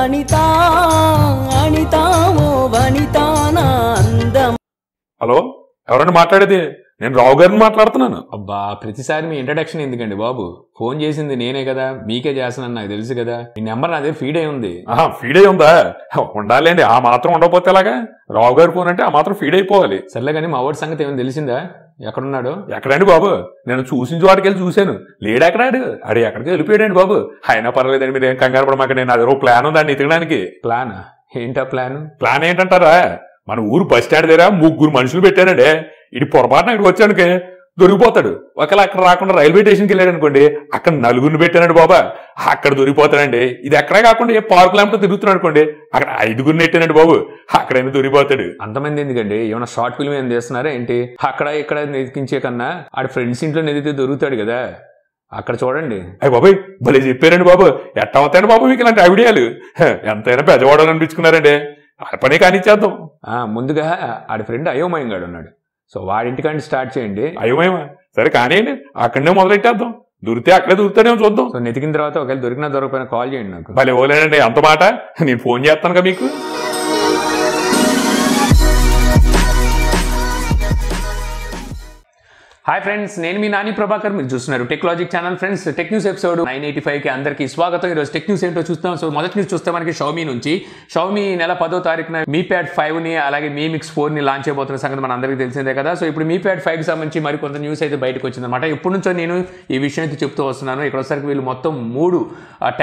அனிதா அனிதா ஓ வனிதா நாந்தம் హలో ఎవరండి మాట్లాడేది? నేను రావు గారిని మాట్లాడుతున్నాను. అబ్బా, ప్రతిసారి మీ ఇంట్రడక్షన్ ఎందుకండి బాబు? ఫోన్ చేసింది నేనే కదా, మీకే చేస్తున్నాను, నాకు తెలుసు కదా. మీ నెంబర్ నా దగ్గర ఫీడ్ అయి ఉంది. ఫీడ్ అయి ఉందా? ఉండాలండి, ఆ మాత్రం ఉండకపోతే ఎలాగా? రావు గారి ఫోన్ అంటే ఆ మాత్రం ఫీడ్ అయిపోవాలి. సర్లే కానీ మా వాడి సంగతి ఏమైనా తెలిసిందా? ఎక్కడున్నాడు? ఎక్కడండి బాబు, నేను చూసిన వాటికి వెళ్ళి చూశాను, లేడు ఎక్కడాడు, అడే ఎక్కడికి వెళ్ళిపోయాడండి బాబు. అయినా పర్వాలేదండి, మీరు ఏం కంగారు పడమాక, నేను అదే ప్లాన్ ఉందండి ఎతకడానికి. ప్లానా? ఏంటా ప్లాన్? ప్లాన్ ఏంటంటారా, మన ఊరు బస్ స్టాండ్ దగ్గర ముగ్గురు మనుషులు పెట్టానండి. ఇది పొరపాటున ఇక్కడికి వచ్చానుకే దొరికిపోతాడు. ఒకవేళ అక్కడ రాకుండా రైల్వే స్టేషన్కి వెళ్ళాడు అనుకోండి, అక్కడ నలుగురిని పెట్టానండి బాబా, అక్కడ దొరికిపోతాడండి. ఇది ఎక్కడా కాకుండా ఏ పార్కులు ఏమిటో తిరుగుతున్నాడు అనుకోండి, అక్కడ ఐదుగురిని పెట్టానండి బాబు, అక్కడైనా దొరికిపోతాడు. అంతమంది ఎందుకండి, ఏమైనా షార్ట్ ఫిల్మ్ ఏమైనా చేస్తున్నారా ఏంటి? అక్కడ ఇక్కడ నెతికించే కన్నా ఆడి ఫ్రెండ్స్ ఇంట్లో నెతితే దొరుకుతాడు కదా, అక్కడ చూడండి. అయ్యి బాబాయ్, భలే చెప్పారండి బాబు. ఎట్ట అవుతాయండి బాబు మీకు ఇలాంటి ఐడియాలు? ఎంతైనా పెద్దవాడని అనిపించుకున్నారండి. ఆ పనే కానిచ్చేద్దాం. ముందుగా ఆడి ఫ్రెండ్ అయోమయం గాడు ఉన్నాడు, సో వాడింటికంటే స్టార్ట్ చేయండి. అయోమయమా? సరే కానివ్వండి, అక్కడనే మొదలెట్టేద్దాం. దొరికితే అక్కడే దొరుకుతాడేమో చూద్దాం. సో నెతికిన తర్వాత ఒకవేళ దొరికినా దొరకపోయినా కాల్ చేయండి నాకు. భలే ఓలేనండి అంత మాట, నేను ఫోన్ చేస్తాను కదా మీకు. హాయ్ ఫ్రెండ్స్, నేను మీ నాని ప్రభాకర్, మీరు చూస్తున్నారు tech logic channel. Friends, tech news episode 985 కి అందరికీ స్వాగతం. ఈరోజు టెక్ న్యూస్ ఏంటో చూస్తాం. సో మొదటి న్యూస్ చూస్తే మనకి షామీ నుంచి. షామీ నెల 10వ తారీఖున మీ ప్యాడ్ 5ని అలాగే మీ మిక్స్ 4ని లాంచ్ అయిపోతున్న సంగతి మన అందరికీ తెలిసిందే కదా. సో ఇప్పుడు మీ ప్యాడ్ 5కి సంబంధించి మరి కొంత న్యూస్ అయితే బయటకు వచ్చిందన్నమాట. ఎప్పటి నుంచో నేను ఈ విషయం అయితే చెప్తూ వస్తున్నాను. ఇక్కడసరికి వీళ్ళు మొత్తం 3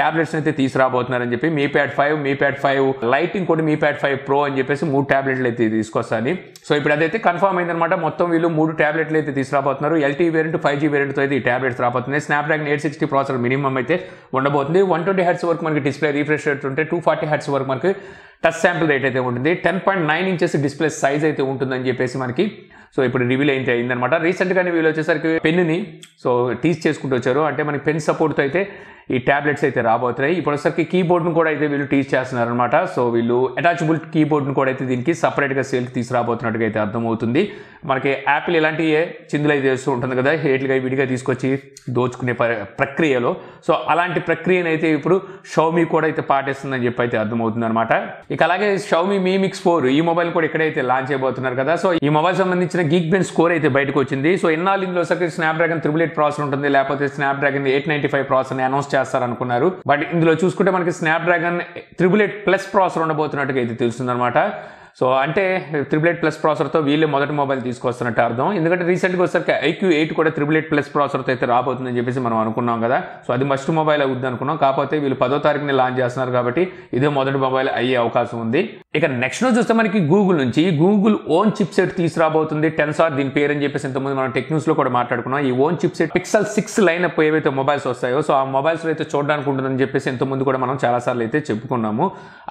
ట్యాబ్లెట్స్ని అయితే తీసుకురాబోతున్నారని చెప్పి, Mi Pad 5, Mi Pad 5 Lite, ఇంకోటి మీ ప్యాడ్ 5 ప్రో అని చెప్పేసి 3 ట్యాబ్లెట్లు అయితే తీసుకొస్తాను. సో ఇప్పుడు అదైతే కన్ఫర్మ్ అయిందనమాట. మొత్తం వీళ్ళు 3 ట్యాబ్లెట్లు అయితే తీసుకురాబోతున్నారు. ఎల్టీ వేరియంట్, 5G వేరియంట్తో అయితే ఈ ట్యాబ్లెట్స్ రాబోతున్నాయి. స్నాప్డ్రాగన్ 860 ప్రాసెసర్ మినిమం అయితే ఉండబోతుంది. 120Hz వరకు మనకి డిస్ప్లే రిఫ్రెష్ రేట్ ఉంటే, 240Hz వరకు మనకి టచ్ శాంపుల్ రేట్ అయితే ఉంటుంది. 10.9 ఇంచెస్ డిస్ప్లే సైజ్ అయితే ఉంటుందని చెప్పేసి మనకి సో ఇప్పుడు రివీల్ అయితే అయిందనమాట. రీసెంట్గానే వీళ్ళు వచ్చేసరికి పెన్ని సో టీచ్ చేసుకుంటూ వచ్చారు. అంటే మనకి పెన్ సపోర్ట్తో అయితే ఈ ట్యాబ్లెట్స్ అయితే రాబోతున్నాయి. ఇప్పుడు వచ్చేసరికి కీబోర్డ్ను కూడా అయితే వీళ్ళు టీచ్ చేస్తున్నారనమాట. సో వీళ్ళు అటాచబుల్ కీబోర్డ్ను కూడా అయితే దీనికి సపరేట్గా సేల్కి తీసుకురాబోతున్నట్టుగా అయితే అర్థమవుతుంది. మనకి యాపిల్ ఇలాంటి చిందులై చేస్తూ ఉంటుంది కదా, హేట్లుగా విడిగా తీసుకొచ్చి దోచుకునే ప్రక్రియలో. సో అలాంటి ప్రక్రియనైతే ఇప్పుడు షామీ కూడా అయితే పాటిస్తుందని చెప్పి అయితే అర్థమవుతుంది అనమాట. ఇక అలాగే షామీ మీ మిక్స్ 4 ఈ మొబైల్ కూడా ఇక్కడైతే లాంచ్ అయిపోతున్నారు కదా. సో ఈ మొబైల్ సంబంధించిన గీక్ బెంచ్ స్కోర్ అయితే బయటకు వచ్చింది. సో ఇన్నాళ్ళు ఇందులో సరికి Snapdragon 888 ప్రాసెసర్ ఉంటుంది, లేకపోతే Snapdragon 895 ప్రాసెసర్ అనౌన్స్ చేస్తారనుకున్నారు. బట్ ఇందులో చూసుకుంటే మనకి Snapdragon 888 ప్లస్ ప్రాసెసర్ ఉండబోతున్నట్టుగా అయితే తెలుస్తుంది అనమాట. సో అంటే 888 ప్లస్ ప్రాసెసర్తో వీళ్ళు మొదటి మొబైల్ తీసుకొస్తున్నట్టు అర్థం. ఎందుకంటే రీసెంట్గా వచ్చేసరికి IQ8 కూడా 888 ప్లస్ ప్రాసెసర్తో అయితే రాబోతుందని చెప్పేసి మనం అనుకున్నాం కదా. సో అది ఫస్ట్ మొబైల్ అవుద్ది అనుకున్నాం, కాకపోతే వీళ్ళు 10వ తారీఖునే లాంచ్ చేస్తున్నారు కాబట్టి ఇదే మొదటి మొబైల్ అయ్యే అవకాశం ఉంది. ఇక నెక్స్ట్ రోజు చూస్తే మనకి గూగుల్ నుంచి గూగుల్ ఓన్ చిప్ సెట్ తీసుకురాబోతుంది. టెన్సార్ దీని పేరు అని చెప్పేసి ఇంతకుముందు మనం టెక్ న్యూస్లో కూడా మాట్లాడుకున్నాం. ఈ own chip set Pixel 6 lineup ఏవైతే మొబైల్స్ వస్తాయో, సో ఆ మొబైల్స్లో అయితే చూడడానికి ఉంటుందని చెప్పేసి ఇంతకుముందు కూడా మనం చాలాసార్లు అయితే చెప్పుకున్నాము.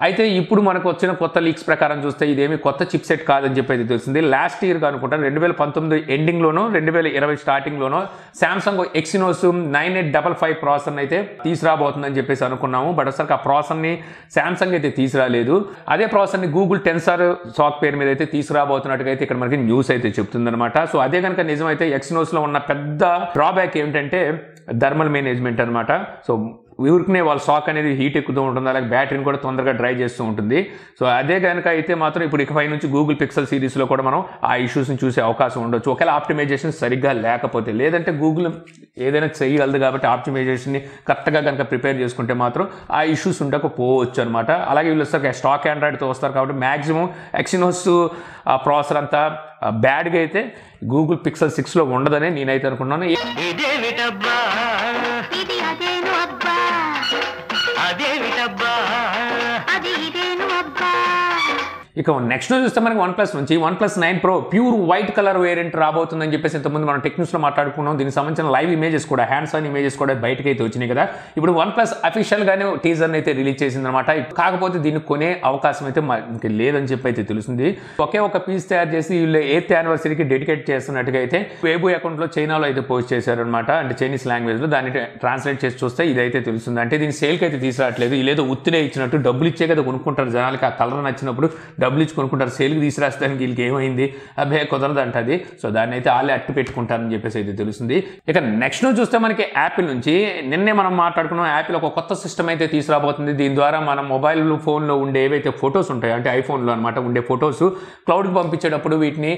అయితే ఇప్పుడు మనకు వచ్చిన కొత్త లీక్స్ ప్రకారం చూస్తే ఇదేమి కొత్త చిప్ సెట్ కాదని చెప్పి అయితే తెలిసింది. లాస్ట్ ఇయర్ అనుకుంటాను, 2019 ఎండింగ్లోనో 2020 స్టార్టింగ్లోనో Samsung Exynos 9855 ప్రాసెసర్ అయితే తీసుకురాబోతుందని చెప్పేసి అనుకున్నాము. బట్ ఒకసారి ఆ ప్రాసెసర్ని Samsung అయితే తీసుకురాలేదు. అదే ప్రాసెసర్ని గూగుల్ టెన్సార్ సాక్ పేరు మీద అయితే తీసుకురాబోతున్నట్టుగా అయితే ఇక్కడ మనకి న్యూస్ అయితే చెప్తుందనమాట. సో అదే కనుక నిజమైతే ఎక్సినోస్లో ఉన్న పెద్ద డ్రాబ్యాక్ ఏమిటంటే థర్మల్ మేనేజ్మెంట్ అనమాట. సో ఊరికనే వాళ్ళ షాక్ అనేది హీట్ ఎక్కుతూ ఉంటుంది, అలాగే బ్యాటరీని కూడా తొందరగా డ్రై చేస్తూ ఉంటుంది. సో అదే కనుక అయితే మాత్రం ఇప్పుడు ఇకపై నుంచి గూగుల్ పిక్సెల్ సిరీస్లో కూడా మనం ఆ ఇష్యూస్ని చూసే అవకాశం ఉండొచ్చు, ఒకవేళ ఆప్టిమైజేషన్ సరిగ్గా లేకపోతే. లేదంటే గూగుల్ ఏదైనా చేయగలదు కాబట్టి ఆప్టిమైజేషన్ని కరెక్ట్గా కనుక ప్రిపేర్ చేసుకుంటే మాత్రం ఆ ఇష్యూస్ ఉండకపోవచ్చు అనమాట. అలాగే వీళ్ళు వస్తారు స్టాక్ ఆండ్రాయిడ్తో వస్తారు కాబట్టి మ్యాక్సిమం ఎక్సినోస్ ప్రాసెసర్ అంతా బ్యాడ్గా అయితే గూగుల్ Pixel 6లో ఉండదని నేనైతే అనుకున్నాను. ఇక నెక్స్ట్ చూస్తే మనకి OnePlus నుంచి OnePlus 9 Pro pure white colour variant రాబోతుందని చెప్పేసి ఇంతకుముందు మనం టెక్నిక్స్లో మాట్లాడుకున్నాం. దీనికి సంబంధించిన లైవ్ ఇమేజెస్ కూడా, హ్యాండ్స్ ఆన్ ఇమేజెస్ కూడా బయటకు అయితే వచ్చినాయి కదా. ఇప్పుడు OnePlus అఫీషియల్గానే టీజర్ని అయితే రిలీజ్ చేసిందనమాట. కాకపోతే దీన్ని కొనే అవకాశం అయితే మనకి లేదని చెప్పి అయితే తెలుస్తుంది. ఒకే ఒక పీస్ తయారు చేసి వీళ్ళు 8th anniversary డెడికేట్ చేస్తున్నట్టుగా అయితే వేబు అకౌంట్లో చైనాలో అయితే పోస్ట్ చేశారనమాట. అంటే చైనీస్ లాంగ్వేజ్లో దాన్ని ట్రాన్స్లేట్ చేసి చూస్తే ఇదైతే తెలుస్తుంది. అంటే దీన్ని సేల్కి అయితే తీసుకురావట్లేదు, ఇదేదో ఉత్తినే ఇచ్చినట్టు. డబ్బులు ఇచ్చే కదా కొనుక్కుంటారు జనాలకి, ఆ కలర్ నచ్చినప్పుడు డబ్బులు ఇచ్చి కొనుకుంటారు, సేల్కి తీసురాస్తానికి వీళ్ళకి ఏమైంది, అబ్బే కుదరదు అంటది. సో దాన్ని అయితే వాళ్ళే అట్టు పెట్టుకుంటారని చెప్పేసి అయితే తెలుస్తుంది. ఇక నెక్స్ట్ నుంచి చూస్తే మనకి యాపిల్ నుంచి నిన్నే మనం మాట్లాడుకున్నాం, యాపిల్ ఒక కొత్త సిస్టమ్ అయితే తీసుకురాబోతుంది. దీని ద్వారా మనం మొబైల్ ఫోన్లో ఉండే ఏవైతే ఫొటోస్ ఉంటాయో, అంటే ఐఫోన్లో అనమాట ఉండే ఫొటోస్ క్లౌడ్కి పంపించేటప్పుడు వీటిని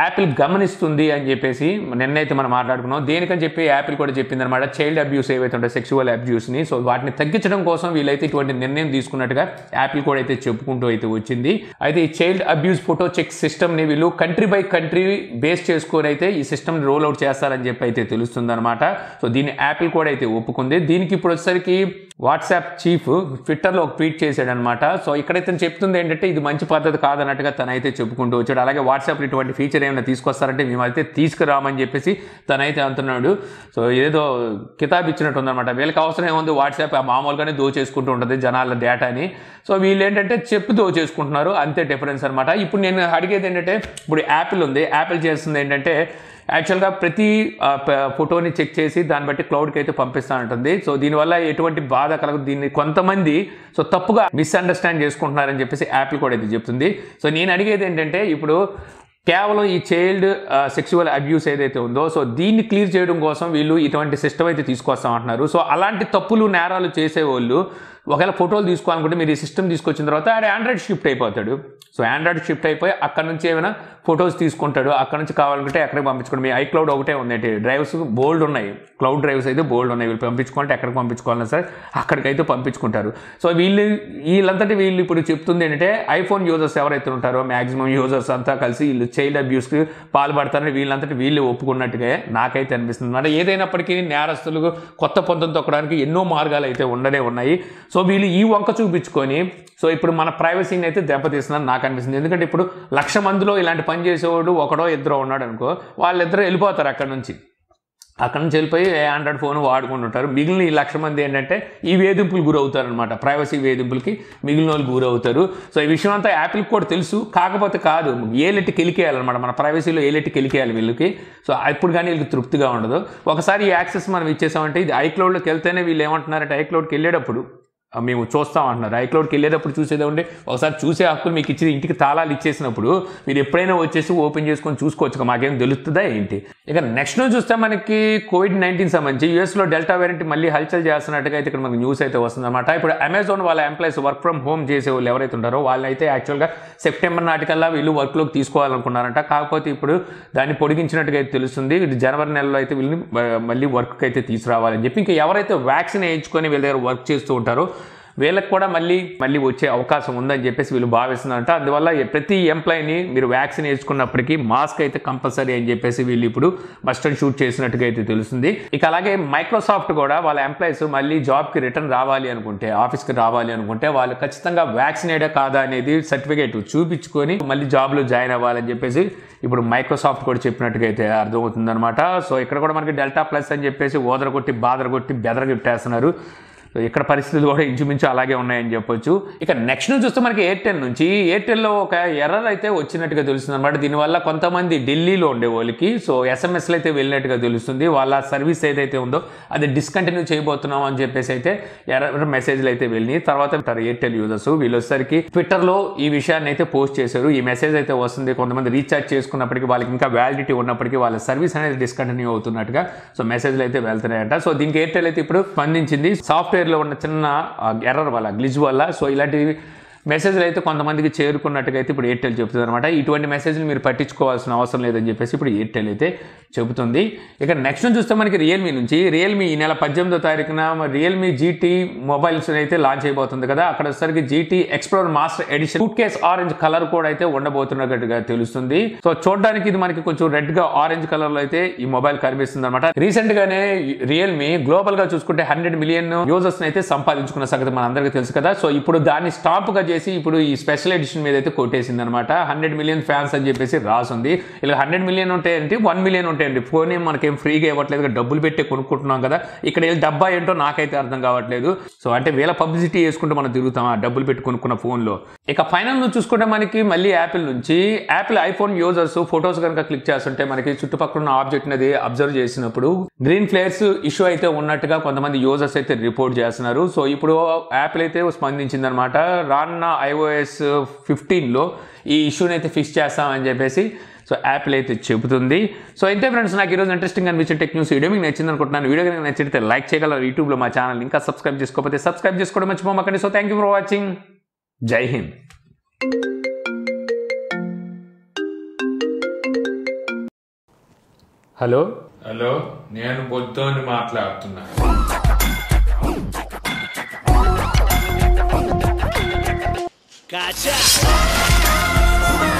యాపిల్ గమనిస్తుంది అని చెప్పేసి నిన్నైతే మనం మాట్లాడుకున్నాం. దేనికని చెప్పి యాపిల్ కూడా చెప్పింది అనమాట, చైల్డ్ అబ్యూస్ ఏవైతే ఉంటాయి సెక్చువల్ అబ్యూస్ని, సో వాటిని తగ్గించడం కోసం వీళ్ళైతే ఇటువంటి నిర్ణయం తీసుకున్నట్టుగా యాపిల్ కూడా అయితే చెప్పుకుంటూ అయితే వచ్చింది. అయితే ఈ చైల్డ్ అబ్యూస్ ఫోటో చెక్ సిస్టమ్ని వీళ్ళు కంట్రీ బై కంట్రీ బేస్ చేసుకొని అయితే ఈ సిస్టమ్ని రోల్ అవుట్ చేస్తారని చెప్పి అయితే తెలుస్తుంది అనమాట. సో దీన్ని యాపిల్ కూడా అయితే ఒప్పుకుంది. దీనికి ఇప్పుడు వచ్చేసరికి వాట్సాప్ చీఫ్ ట్విట్టర్లో ఒక ట్వీట్ చేశాడు అనమాట. సో ఇక్కడైతే చెప్తుంది ఏంటంటే ఇది మంచి పద్ధతి కాదన్నట్టుగా తనైతే చెప్పుకుంటూ వచ్చాడు. అలాగే వాట్సాప్లో ఇటువంటి ఫీచర్ ఏమైనా తీసుకొస్తారంటే మేమైతే తీసుకురామని చెప్పేసి తనైతే అంటున్నాడు. సో ఏదో కితాబ్ ఇచ్చినట్టు ఉందన్నమాట, వీళ్ళకి అవసరం ఏముంది, వాట్సాప్ మామూలుగానే దోచేసుకుంటూ ఉంటుంది జనాల డేటాని, సో వీళ్ళు ఏంటంటే చెప్పి దోచేసుకుంటున్నారు, అంతే డిఫరెన్స్ అనమాట. ఇప్పుడు నేను అడిగేది ఏంటంటే, ఇప్పుడు యాపిల్ ఉంది, యాపిల్ చేస్తుంది ఏంటంటే యాక్చువల్గా ప్రతి ఫోటోని చెక్ చేసి దాన్ని బట్టి క్లౌడ్కి అయితే పంపిస్తానంటుంది. సో దీనివల్ల ఎటువంటి బాధ కలగదు, దీన్ని కొంతమంది సో తప్పుగా మిస్అండర్స్టాండ్ చేసుకుంటున్నారని చెప్పేసి యాపిల్ కూడా అయితే చెప్తుంది. సో నేను అడిగేది ఏంటంటే, ఇప్పుడు కేవలం ఈ చైల్డ్ సెక్సువల్ అబ్యూస్ ఏదైతే ఉందో, సో దీన్ని క్లియర్ చేయడం కోసం వీళ్ళు ఇటువంటి సిస్టమ్ అయితే తీసుకొస్తామంటున్నారు. సో అలాంటి తప్పులు నేరాలు చేసేవాళ్ళు ఒకవేళ ఫోటోలు తీసుకోవాలనుకుంటే మీరు ఈ సిస్టమ్ తీసుకొచ్చిన తర్వాత ఆయన ఆండ్రాయిడ్ షిఫ్ట్ అయిపోతాడు. సో ఆండ్రాయిడ్ షిఫ్ట్ అయిపోయి అక్కడ నుంచి ఏమైనా ఫొటోస్ తీసుకుంటాడు, అక్కడ నుంచి కావాలనుకుంటే ఎక్కడికి పంపించుకోండి. మీ ఐక్లౌడ్ ఒకటే ఉందంటే డ్రైవ్స్ బోల్డ్ ఉన్నాయి, క్లౌడ్ డ్రైవ్స్ అయితే బోల్డ్ ఉన్నాయి, వీళ్ళు పంపించుకుంటే ఎక్కడికి పంపించుకోవాలన్నా సరే అక్కడికైతే పంపించుకుంటారు. సో వీళ్ళంతటి వీళ్ళు ఇప్పుడు చెప్తుంది ఏంటంటే, ఐఫోన్ యూజర్స్ ఎవరైతే ఉంటారో మ్యాక్సిమం యూజర్స్ అంతా కలిసి వీళ్ళు చైల్డ్ అబ్యూస్కి పాల్పడతారని వీళ్ళంతటి వీళ్ళు ఒప్పుకున్నట్టుగా నాకైతే అనిపిస్తుంది అనమాట. ఏదైనప్పటికీ నేరస్తులకు కొత్త పంతం తొక్కడానికి ఎన్నో మార్గాలు అయితే ఉండనే ఉన్నాయి. సో వీళ్ళు ఈ వంక చూపించుకొని సో ఇప్పుడు మన ప్రైవసీని అయితే దెబ్బతీస్తుందని నాకు అనిపిస్తుంది. ఎందుకంటే ఇప్పుడు 1,00,000 మందిలో ఇలాంటి పని చేసేవాడు ఒకడో ఇద్దరో ఉన్నాడు అనుకో, వాళ్ళిద్దరూ వెళ్ళిపోతారు అక్కడ నుంచి వెళ్ళిపోయి ఆండ్రాయిడ్ ఫోన్ వాడుకుంటుంటారు. మిగిలిన ఈ 1,00,000 మంది ఏంటంటే ఈ వేధింపులు గురవుతారనమాట, ప్రైవసీ వేధింపులకి మిగిలిన వాళ్ళు గురవుతారు. సో ఈ విషయం అంతా యాపిల్కి కూడా తెలుసు, కాకపోతే కాదు ఏలెట్టి కెలికేయాలన్నమాట, మన ప్రైవసీలో ఏలెట్టి కెలికేయాలి వీళ్ళకి. సో అప్పుడు కానీ వీళ్ళకి తృప్తిగా ఉండదు. ఒకసారి ఈ యాక్సెస్ మనం ఇచ్చేసామంటే, ఇది ఐక్లౌడ్లోకి వెళ్తేనే వీళ్ళు ఏమంటున్నారంటే, ఐక్లౌడ్కి వెళ్ళేటప్పుడు మేము చూస్తామంటున్నారు, ఐక్లౌడ్కి వెళ్ళేటప్పుడు చూసేదంటే ఒకసారి చూసే హక్కులు మీకు ఇచ్చి ఇంటికి తాళాలు ఇచ్చేసినప్పుడు మీరు ఎప్పుడైనా వచ్చేసి ఓపెన్ చేసుకొని చూసుకోవచ్చు, మాకేం తెలుస్తుందా ఏంటి. ఇక నెక్స్ట్ నుంచి చూస్తే మనకి COVID-19 సంబంధించి యూఎస్లో డెల్టా వేరియంట్ మళ్ళీ హల్చల్ చేస్తున్నట్టుగా అయితే ఇక్కడ మనకు న్యూస్ అయితే వస్తుందన్నమాట. ఇప్పుడు అమెజాన్ వాళ్ళ ఎంప్లాయీస్ వర్క్ ఫ్రమ్ హోమ్ చేసే వాళ్ళు ఎవరైతే ఉంటారో వాళ్ళైతే యాక్చువల్గా సెప్టెంబర్ నాటికల్లా వీళ్ళు వర్క్లోకి తీసుకోవాలనుకున్నారంట. కాకపోతే ఇప్పుడు దాన్ని పొడిగించినట్టుగా అయితే తెలుస్తుంది. ఇది జనవరి నెలలో అయితే వీళ్ళని మళ్ళీ వర్క్కి అయితే తీసుకురావాలని చెప్పి, ఇంకా ఎవరైతే వ్యాక్సిన్ వేయించుకొని వీళ్ళ దగ్గర వర్క్ చేస్తూ ఉంటారో వీళ్ళకి కూడా మళ్ళీ వచ్చే అవకాశం ఉందని చెప్పేసి వీళ్ళు భావిస్తున్నారంట. అందువల్ల ప్రతి ఎంప్లాయీని మీరు వ్యాక్సిన్ వేసుకున్నప్పటికీ మాస్క్ అయితే కంపల్సరీ అని చెప్పేసి వీళ్ళు ఇప్పుడు మస్ట్ అండ్ షూట్ చేసినట్టుగా అయితే తెలుస్తుంది. ఇక అలాగే మైక్రోసాఫ్ట్ కూడా వాళ్ళ ఎంప్లాయీస్ మళ్ళీ జాబ్కి రిటర్న్ రావాలి అనుకుంటే, ఆఫీస్కి రావాలి అనుకుంటే వాళ్ళు ఖచ్చితంగా వ్యాక్సినేటా కాదా అనేది సర్టిఫికేట్ చూపించుకొని మళ్ళీ జాబ్లో జాయిన్ అవ్వాలని చెప్పేసి ఇప్పుడు మైక్రోసాఫ్ట్ కూడా చెప్పినట్టుగా అయితే అర్థమవుతుందనమాట. సో ఇక్కడ కూడా మనకి డెల్టా ప్లస్ అని చెప్పేసి ఓదరగొట్టి బాదరగొట్టి బెదరగొట్టేస్తున్నారు. సో ఇక్కడ పరిస్థితులు కూడా ఇంచుమించు అలాగే ఉన్నాయని చెప్పొచ్చు. ఇక నెక్స్ట్ నుంచి చూస్తే మనకి ఎయిర్టెల్లో ఒక ఎర్రర్ అయితే వచ్చినట్టుగా తెలుస్తుంది అనమాట. దీనివల్ల కొంతమంది ఢిల్లీలో ఉండే వాళ్ళకి సో ఎస్ఎంఎస్లు అయితే వెళ్ళినట్టుగా తెలుస్తుంది. వాళ్ళ సర్వీస్ ఏదైతే ఉందో అది డిస్కంటిన్యూ చేయబోతున్నాం అని చెప్పేసి అయితే ఎర్రర్ మెసేజ్లు అయితే వెళ్ళినాయి. తర్వాత ఎయిర్టెల్ యూజర్స్ వీళ్ళొసరికి ట్విట్టర్లో ఈ విషయాన్ని అయితే పోస్ట్ చేశారు. ఈ మెసేజ్ అయితే వస్తుంది, కొంతమంది రీఛార్జ్ చేసుకున్నప్పటికీ వాళ్ళకి ఇంకా వ్యాలిడిటీ ఉన్నప్పటికీ వాళ్ళ సర్వీస్ అనేది డిస్కంటిన్యూ అవుతున్నట్టుగా సో మెసేజ్లు అయితే వెళ్తున్నాయంట. సో దీనికి ఎయిర్టెల్ అయితే ఇప్పుడు స్పందించింది, సాఫ్ట్వేర్ లో ఉన్న చిన్న ఎర్రర్ వల్ల, గ్లిజ్ వల్ల సో ఇలాంటివి మెసేజ్లు అయితే కొంతమందికి చేరుకున్నట్టుగా అయితే ఇప్పుడు ఎయిర్టెల్ చెబుతుంది అనమాట. ఇటువంటి మెసేజ్లు మీరు పట్టించుకోవాల్సిన అవసరం లేదని చెప్పేసి ఇప్పుడు ఎయిర్టెల్ అయితే చెబుతుంది. ఇక నెక్స్ట్ చూస్తే మనకి రియల్మీ ఈ నెల 18వ తారీఖున రియల్మీ GT మొబైల్స్ అయితే లాంచ్ అయిపోతుంది కదా. అక్కడ వచ్చేసరికి GT explorer master edition suitcase orange colour కూడా అయితే ఉండబోతున్నట్టుగా తెలుస్తుంది. సో చూడడానికి ఇది మనకి కొంచెం రెడ్ గా ఆరెంజ్ కలర్ లో అయితే ఈ మొబైల్ కనిపిస్తుంది అనమాట. రీసెంట్ గానే రియల్మీ గ్లోబల్ గా చూసుకుంటే 100 మిలియన్ యూజర్స్ అయితే సంపాదించుకున్న సంగతి మన అందరికీ తెలుసు కదా. సో ఇప్పుడు దాన్ని స్టాంప్ గా చేసి ఇప్పుడు ఈ స్పెషల్ ఎడిషన్ మీద అయితే కొట్టేసింది అనమాట. 100 మిలియన్ ఫ్యాన్స్ అని చెప్పేసి రాసింది. ఇలా 100 మిలియన్ ఉంటాయంటే 1 మిలియన్ ఉంటాయండి. ఫోన్ మనకేం ఫ్రీగా ఇవ్వట్లేదు, డబ్బులు పెట్టి కొనుక్కుంటున్నాం కదా. ఇక్కడ వీళ్ళ డబ్బా ఏంటో నాకైతే అర్థం కావట్లేదు. సో అంటే వీళ్ళ పబ్లిసిటీ చేసుకుంటే మనం తిరుగుతాం ఆ డబ్బులు పెట్టి కొనుక్కున్న ఫోన్లో. ఇక ఫైనల్ నుంచి చూసుకుంటే మనకి మళ్ళీ యాపిల్ నుంచి యాపిల్ ఐఫోన్ యూజర్స్ ఫొటోస్ కనుక క్లిక్ చేస్తుంటే మనకి చుట్టుపక్కల ఉన్న ఆబ్జెక్ట్ అనేది అబ్జర్వ్ చేసినప్పుడు గ్రీన్ ఫ్లేర్స్ ఇష్యూ అయితే ఉన్నట్టుగా కొంతమంది యూజర్స్ అయితే రిపోర్ట్ చేస్తున్నారు. సో ఇప్పుడు యాపిల్ అయితే స్పందించింది అనమాట. రాను మొన్న iOS 15 లో ఈ ఇష్యూని అయితే ఫిక్స్ చేస్తామని చెప్పేసి సో Apple అయితే చెబుతుంది. సో ఇంతే ఫ్రెండ్స్, నాకు ఈ రోజు ఇంట్రెస్టింగ్ అనిపించిన టెక్ న్యూస్ వీడియో మీకు నచ్చింది అనుకుంటున్నాను. వీడియో కనుక నచ్చితే లైక్ చేయగలరు. యూట్యూబ్లో మా ఛానల్ ఇంకా సబ్స్క్రైబ్ చేసుకోకపోతే సబ్స్క్రైబ్ చేసుకోవడం మర్చిపోకండి. So thank you for watching. జై హింద్. హలో హలో, నేను బొద్దోని మాట్లాడుతున్నా. Gotcha.